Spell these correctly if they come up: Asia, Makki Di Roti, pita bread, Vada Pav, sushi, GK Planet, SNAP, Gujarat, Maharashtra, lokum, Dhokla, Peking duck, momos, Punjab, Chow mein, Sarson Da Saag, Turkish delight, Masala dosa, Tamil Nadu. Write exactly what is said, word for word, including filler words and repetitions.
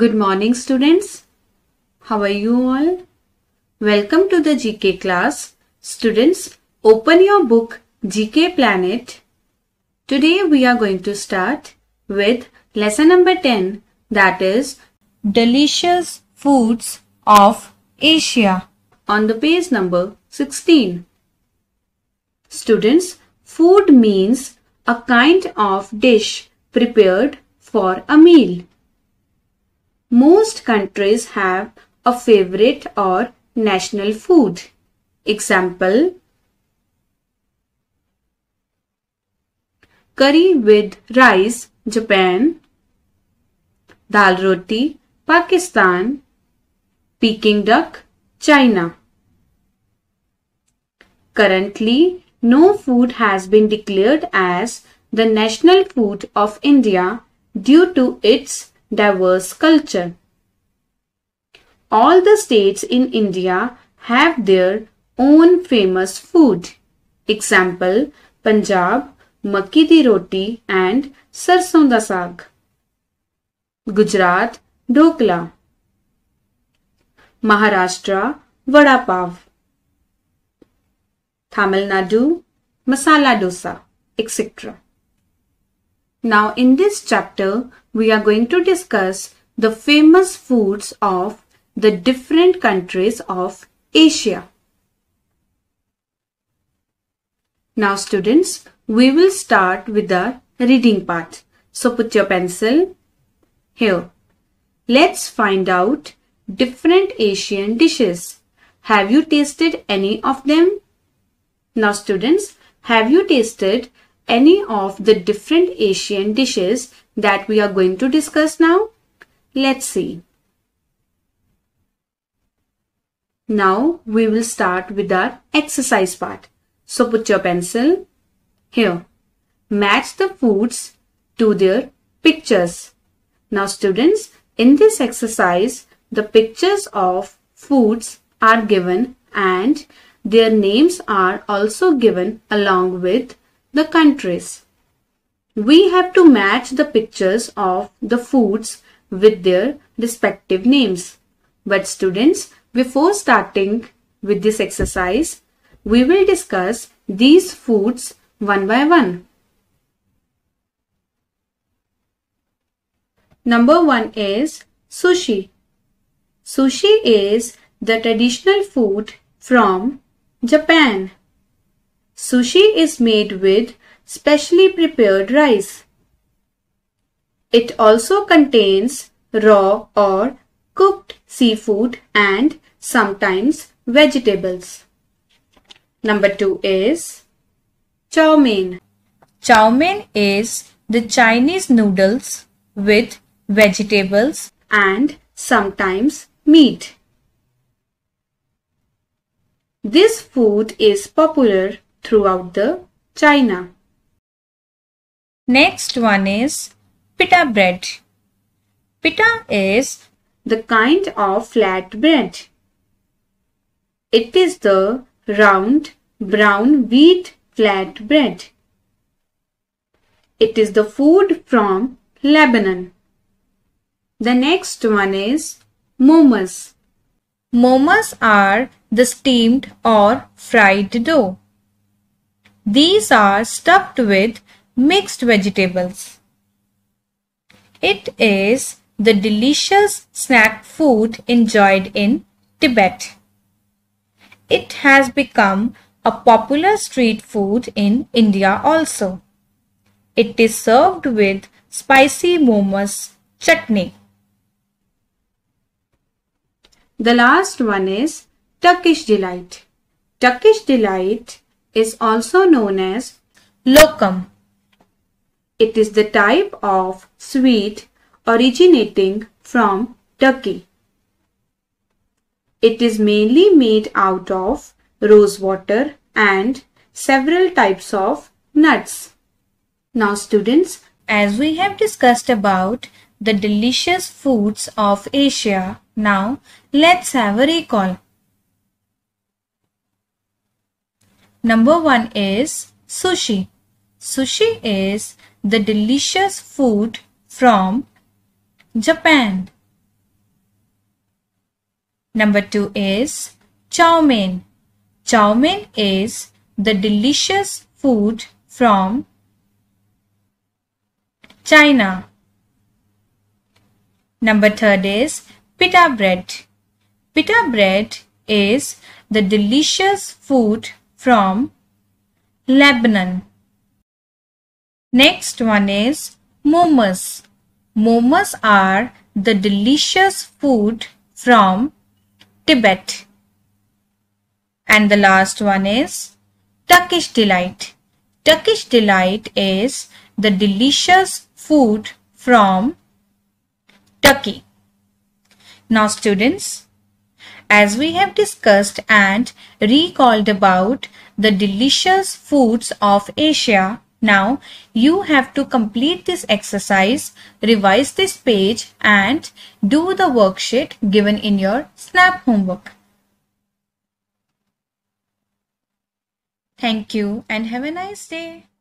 Good morning students. How are you all? Welcome to the G K class. Students, open your book G K Planet. Today we are going to start with lesson number ten, that is Delicious Foods of Asia, on the page number sixteen. Students, food means a kind of dish prepared for a meal. Most countries have a favorite or national food. Example, curry with rice, Japan. Dal roti, Pakistan. Peking duck, China. Currently, no food has been declared as the national food of India due to its diverse culture. All the states in India have their own famous food. Example, Punjab, Makki Di Roti and Sarson Da Saag. Gujarat, Dhokla. Maharashtra, Vada Pav. Tamil Nadu, Masala dosa, et cetera. Now in this chapter, we are going to discuss the famous foods of the different countries of Asia. Now students, we will start with the reading part. So put your pencil here. Let's find out different Asian dishes. Have you tasted any of them? Now students, have you tasted any of the different Asian dishes that we are going to discuss now? Let's see. Now we will start with our exercise part. So put your pencil here. Match the foods to their pictures. Now students, in this exercise, the pictures of foods are given and their names are also given along with the countries. We have to match the pictures of the foods with their respective names. But students, before starting with this exercise, we will discuss these foods one by one. Number one is sushi. Sushi is the traditional food from Japan. Sushi is made with specially prepared rice. It also contains raw or cooked seafood and sometimes vegetables. Number two is chow mein. Chow mein is the Chinese noodles with vegetables and sometimes meat. This food is popular throughout the China. Next one is pita bread. Pita is the kind of flat bread. It is the round brown wheat flat bread. It is the food from Lebanon. The next one is momos. Momos are the steamed or fried dough. These are stuffed with mixed vegetables. It is the delicious snack food enjoyed in Tibet. It has become a popular street food in India also. It is served with spicy momos chutney. The last one is Turkish delight. Turkish delight is also known as lokum. It is the type of sweet originating from Turkey. It is mainly made out of rose water and several types of nuts. Now students, as we have discussed about the delicious foods of Asia, now let's have a recall. Number one is sushi. Sushi is the delicious food from Japan. Number two is chow mein. Chow mein is the delicious food from China. Number third is pita bread. Pita bread is the delicious food from Lebanon. Next one is momos. Momos are the delicious food from Tibet. And the last one is Turkish delight. Turkish delight is the delicious food from Turkey. Now students, as we have discussed and recalled about the delicious foods of Asia, now you have to complete this exercise, revise this page and do the worksheet given in your SNAP homework. Thank you and have a nice day.